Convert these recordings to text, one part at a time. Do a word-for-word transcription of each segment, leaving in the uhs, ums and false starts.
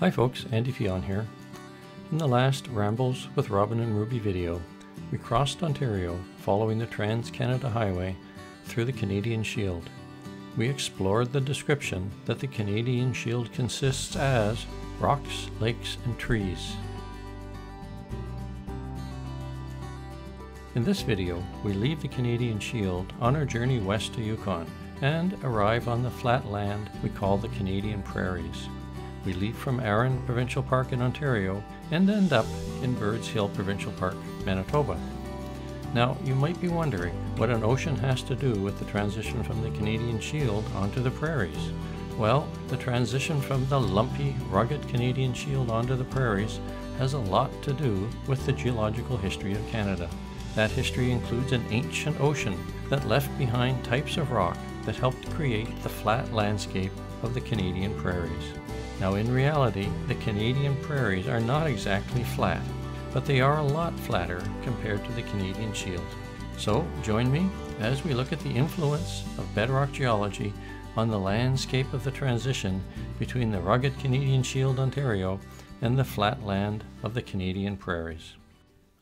Hi folks, Andy Fyon here. In the last Rambles with Robin and Ruby video, we crossed Ontario following the Trans-Canada Highway through the Canadian Shield. We explored the description that the Canadian Shield consists as rocks, lakes, and trees. In this video, we leave the Canadian Shield on our journey west to Yukon and arrive on the flat land we call the Canadian Prairies. We leave from Aaron Provincial Park in Ontario and end up in Birds Hill Provincial Park, Manitoba. Now, you might be wondering what an ocean has to do with the transition from the Canadian Shield onto the prairies. Well, the transition from the lumpy, rugged Canadian Shield onto the prairies has a lot to do with the geological history of Canada. That history includes an ancient ocean that left behind types of rock that helped create the flat landscape of the Canadian Prairies. Now in reality, the Canadian Prairies are not exactly flat, but they are a lot flatter compared to the Canadian Shield. So join me as we look at the influence of bedrock geology on the landscape of the transition between the rugged Canadian Shield, Ontario, and the flat land of the Canadian Prairies.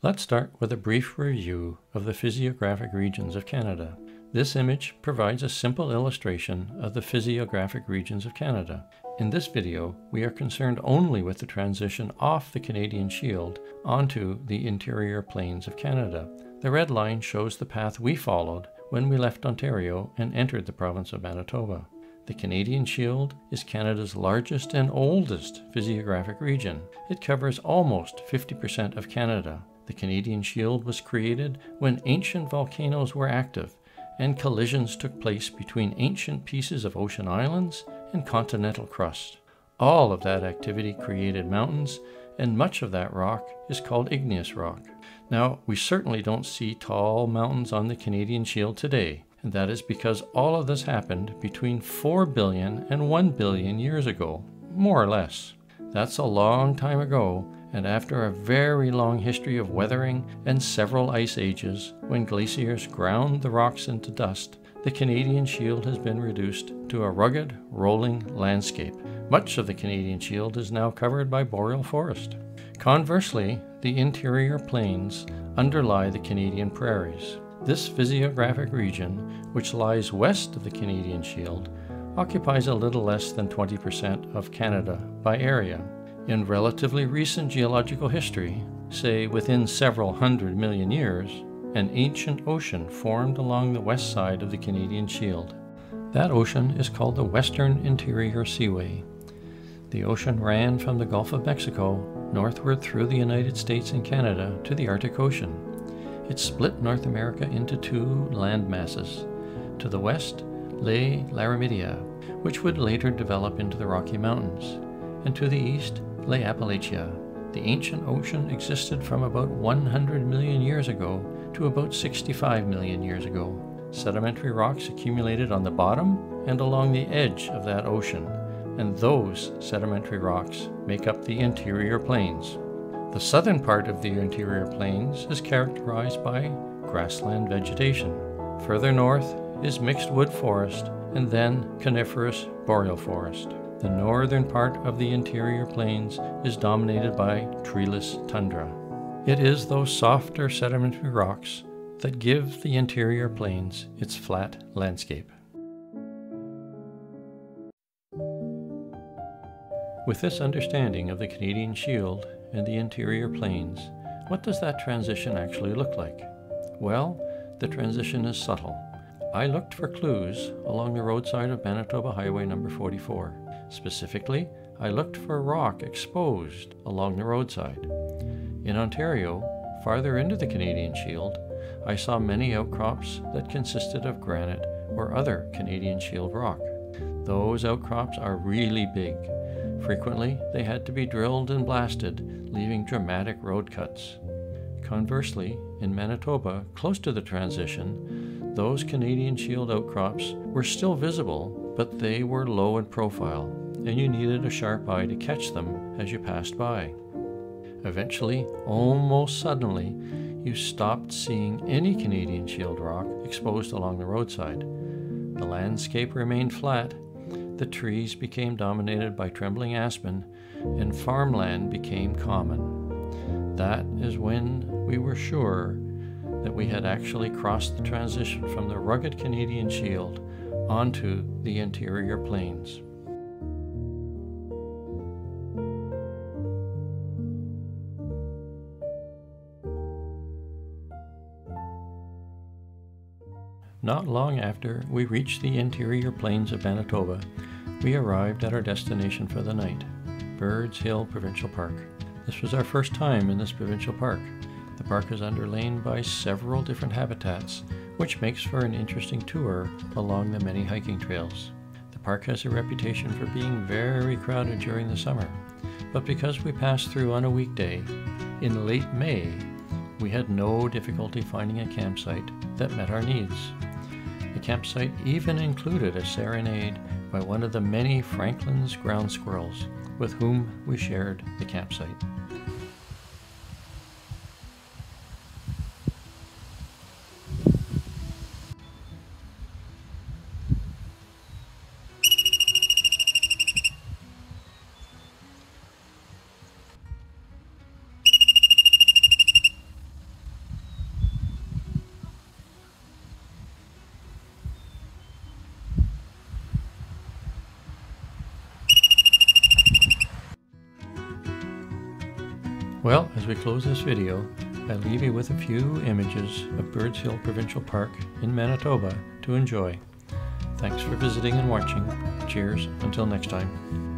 Let's start with a brief review of the physiographic regions of Canada. This image provides a simple illustration of the physiographic regions of Canada. In this video, we are concerned only with the transition off the Canadian Shield onto the Interior Plains of Canada. The red line shows the path we followed when we left Ontario and entered the province of Manitoba. The Canadian Shield is Canada's largest and oldest physiographic region. It covers almost fifty percent of Canada. The Canadian Shield was created when ancient volcanoes were active, and collisions took place between ancient pieces of ocean islands and continental crust. All of that activity created mountains, and much of that rock is called igneous rock. Now, we certainly don't see tall mountains on the Canadian Shield today, and that is because all of this happened between four billion and one billion years ago, more or less. That's a long time ago, and after a very long history of weathering and several ice ages, when glaciers ground the rocks into dust, the Canadian Shield has been reduced to a rugged, rolling landscape. Much of the Canadian Shield is now covered by boreal forest. Conversely, the Interior Plains underlie the Canadian Prairies. This physiographic region, which lies west of the Canadian Shield, occupies a little less than twenty percent of Canada by area. In relatively recent geological history, say within several hundred million years, an ancient ocean formed along the west side of the Canadian Shield. That ocean is called the Western Interior Seaway. The ocean ran from the Gulf of Mexico northward through the United States and Canada to the Arctic Ocean. It split North America into two land masses. To the west lay Laramidia, which would later develop into the Rocky Mountains, and to the east lay Appalachia. The ancient ocean existed from about one hundred million years ago to about sixty-five million years ago. Sedimentary rocks accumulated on the bottom and along the edge of that ocean, and those sedimentary rocks make up the Interior Plains. The southern part of the Interior Plains is characterized by grassland vegetation. Further north is mixed wood forest and then coniferous boreal forest. The northern part of the Interior Plains is dominated by treeless tundra. It is those softer sedimentary rocks that give the Interior Plains its flat landscape. With this understanding of the Canadian Shield and the Interior Plains, what does that transition actually look like? Well, the transition is subtle. I looked for clues along the roadside of Manitoba Highway number forty-four. Specifically, I looked for rock exposed along the roadside. In Ontario, farther into the Canadian Shield, I saw many outcrops that consisted of granite or other Canadian Shield rock. Those outcrops are really big. Frequently, they had to be drilled and blasted, leaving dramatic road cuts. Conversely, in Manitoba, close to the transition, those Canadian Shield outcrops were still visible, but they were low in profile, and you needed a sharp eye to catch them as you passed by. Eventually, almost suddenly, you stopped seeing any Canadian Shield rock exposed along the roadside. The landscape remained flat. the trees became dominated by trembling aspen, and farmland became common. That is when we were sure that we had actually crossed the transition from the rugged Canadian Shield onto the Interior Plains. Not long after we reached the Interior Plains of Manitoba, we arrived at our destination for the night, Birds Hill Provincial Park. This was our first time in this provincial park. The park is underlain by several different habitats, which makes for an interesting tour along the many hiking trails. The park has a reputation for being very crowded during the summer, but because we passed through on a weekday in late May, we had no difficulty finding a campsite that met our needs. The campsite even included a serenade by one of the many Franklin's ground squirrels, with whom we shared the campsite. Well, as we close this video, I leave you with a few images of Birds Hill Provincial Park in Manitoba to enjoy. Thanks for visiting and watching. Cheers, until next time.